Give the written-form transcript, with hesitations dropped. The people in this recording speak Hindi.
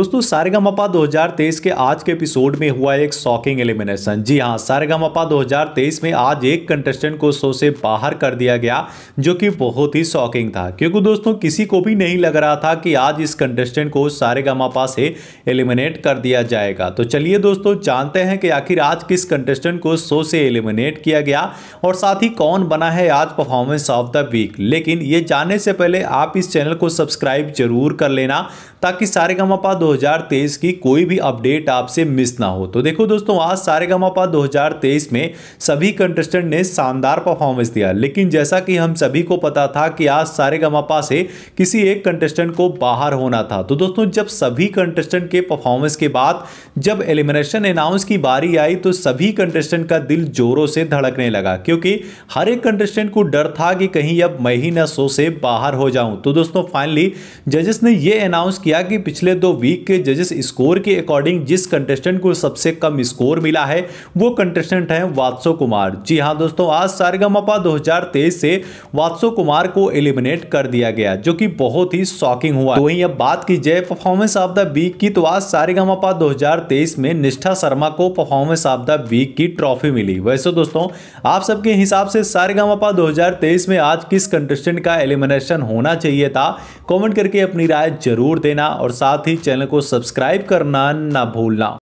दोस्तों सारेगामापा 2023 के आज के एपिसोड में हुआ एक शॉकिंग एलिमिनेशन। जी हां, सारेगामापा 2023 में आज एक कंटेस्टेंट को शो से बाहर कर दिया गया, जो कि बहुत ही शॉकिंग था, क्योंकि दोस्तों किसी को भी नहीं लग रहा था कि आज इस कंटेस्टेंट को सारेगामापा से एलिमिनेट कर दिया जाएगा। तो चलिए दोस्तों जानते हैं कि आखिर आज किस कंटेस्टेंट को शो से एलिमिनेट किया गया और साथ ही कौन बना है आज परफॉर्मेंस ऑफ द वीक। लेकिन ये जानने से पहले आप इस चैनल को सब्सक्राइब जरूर कर लेना ताकि सारेगामापा 2023 की कोई भी अपडेट आपसे मिस ना हो। तो देखो दोस्तों, आज सारेगामापा 2023 में सभी कंटेस्टेंट ने शानदार परफॉर्मेंस दिया, लेकिन जैसा कि हम सभी को पता था कि आज सारेगामापा से किसी एक कंटेस्टेंट को बाहर होना था। तो दोस्तों जब सभी कंटेस्टेंट के परफॉर्मेंस के बाद जब एलिमिनेशन अनाउंस की बारी आई तो सभी कंटेस्टेंट का दिल जोरों से धड़कने लगा, क्योंकि हर एक कंटेस्टेंट को डर था कि कहीं अब मैं ही ना शो से बाहर हो जाऊं। तो दोस्तों फाइनली जजेस ने यह अनाउंस किया कि पिछले 2 वीक के जजेस स्कोर के अकॉर्डिंग जिस कंटेस्टेंट को सबसे कम स्कोर मिला है वो कंटेस्टेंट है वात्सो कुमार। जी हां दोस्तों, आज सारेगामापा 2023 से वात्सो कुमार को एलिमिनेट कर दिया गया, जो कि बहुत ही शॉकिंग हुआ। तो वहीं अब बात की जाए परफॉर्मेंस ऑफ द वीक की, तो आज सारेगामापा 2023 में निष्ठा शर्मा को परफॉर्मेंस ऑफ द वीक की ट्रॉफी मिली। वैसे दोस्तों आप सबके हिसाब से सारेगामापा 2023 में आज किस कंटेस्टेंट का एलिमिनेशन होना चाहिए था, कमेंट करके अपनी राय जरूर देना और साथ ही चैनल को सब्सक्राइब करना ना भूलना।